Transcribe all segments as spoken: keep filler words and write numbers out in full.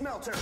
smelter.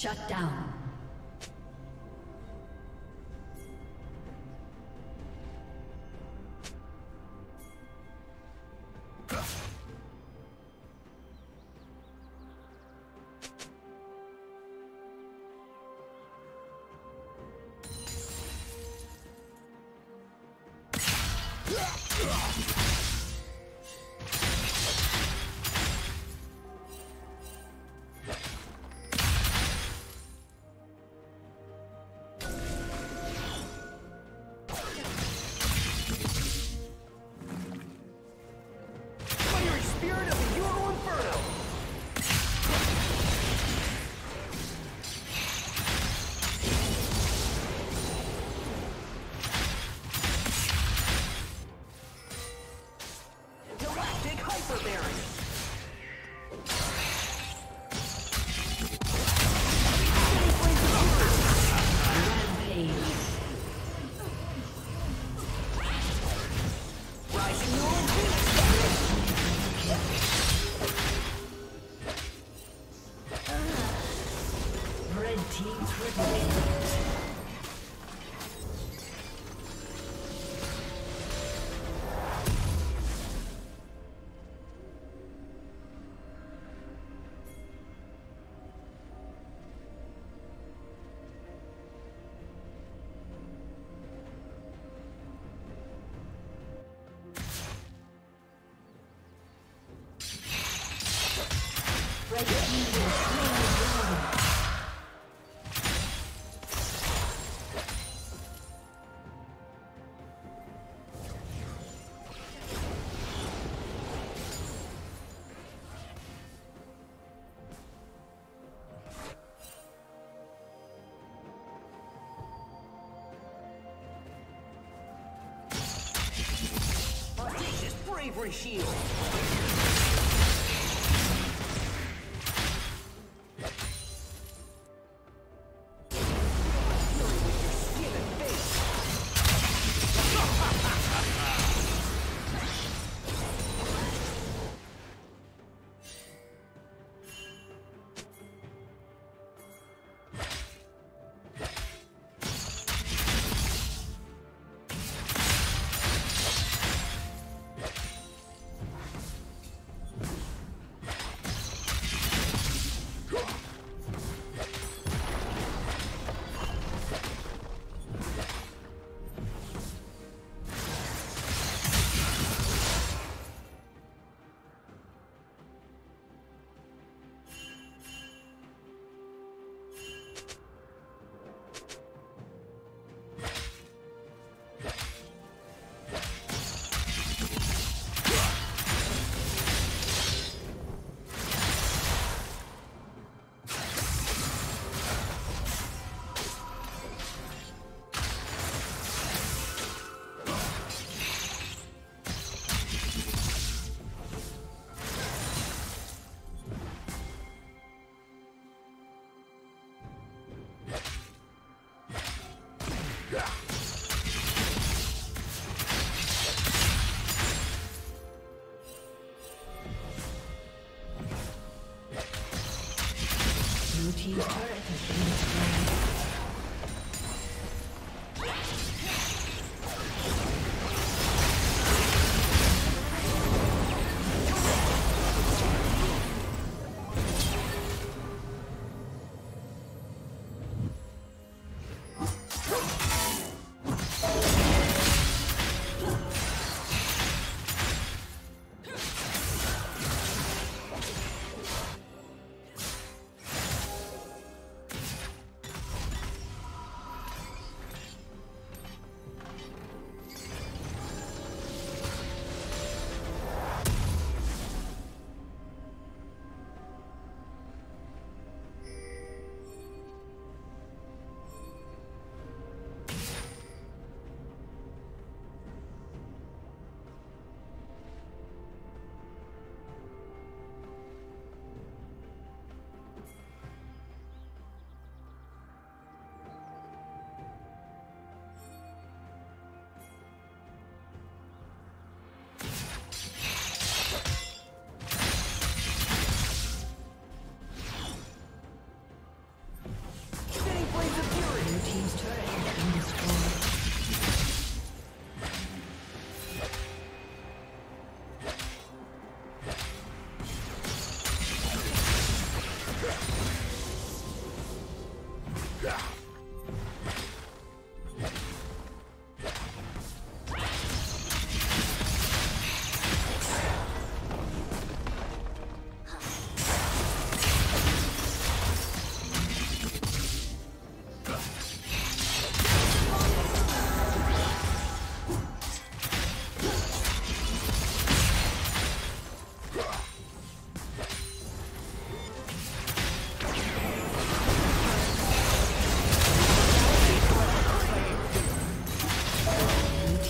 Shut down. Bravery shield.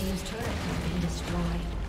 team's turret has been destroyed.